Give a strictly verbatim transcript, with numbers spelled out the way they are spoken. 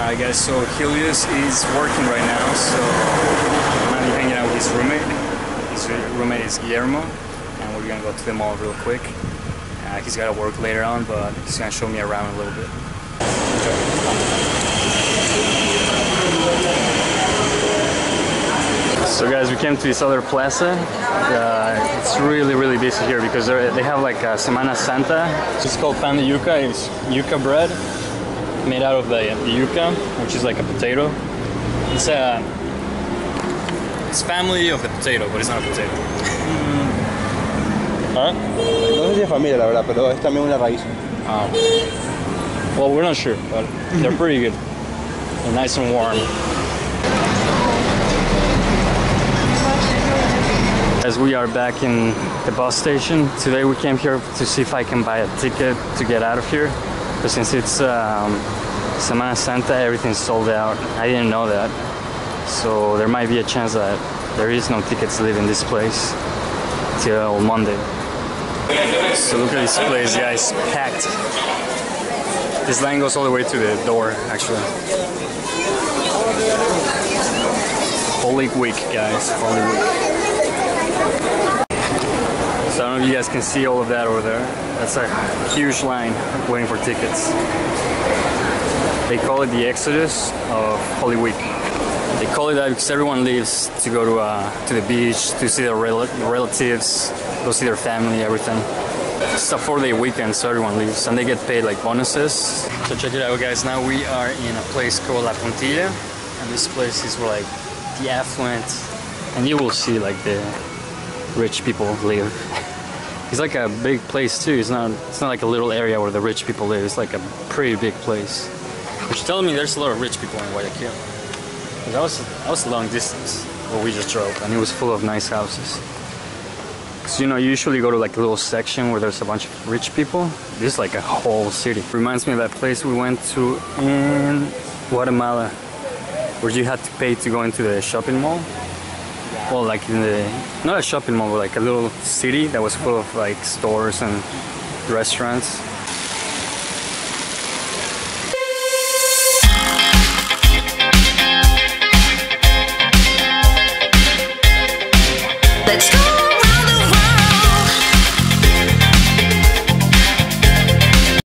I guess so. Helios is working right now, so I'm hanging out with his roommate. His roommate is Guillermo, and we're gonna go to the mall real quick. Uh, he's gotta work later on, but he's gonna show me around a little bit. So guys, we came to this other plaza. Uh, it's really, really busy here because they have like a Semana Santa. It's called pan de yuca. It's yuca bread made out of the, the yuca, which is like a potato. It's a it's family of the potato, but it's not a potato. Huh? No sé si es familia, la verdad, pero es también una raíz. Well, we're not sure, but they're pretty good. They're nice and warm. As we are back in the bus station, today we came here to see if I can buy a ticket to get out of here. But since it's um, Semana Santa, everything's sold out. I didn't know that. So there might be a chance that there is no tickets leaving this place till Monday. So look at this place, guys, packed. This line goes all the way to the door, actually. Holy week, guys, holy week. So I don't know if you guys can see all of that over there. That's a huge line waiting for tickets. They call it the exodus of Holy Week. They call it that because everyone leaves to go to, uh, to the beach, to see their rel relatives, go see their family, everything. It's a four-day weekend, so everyone leaves, and they get paid like bonuses. So check it out, guys. Now we are in a place called La Pontilla, and this place is where like the affluent, and you will see like the rich people live. It's like a big place too. It's not. It's not like a little area where the rich people live. It's like a pretty big place. Which tells me there's a lot of rich people in Guayaquil. That was that was a long distance where we just drove, and it was full of nice houses. So, you know, you usually go to like a little section where there's a bunch of rich people. This is like a whole city. Reminds me of that place we went to in Guatemala, where you had to pay to go into the shopping mall. Well, like in the, not a shopping mall, but like a little city that was full of like stores and restaurants.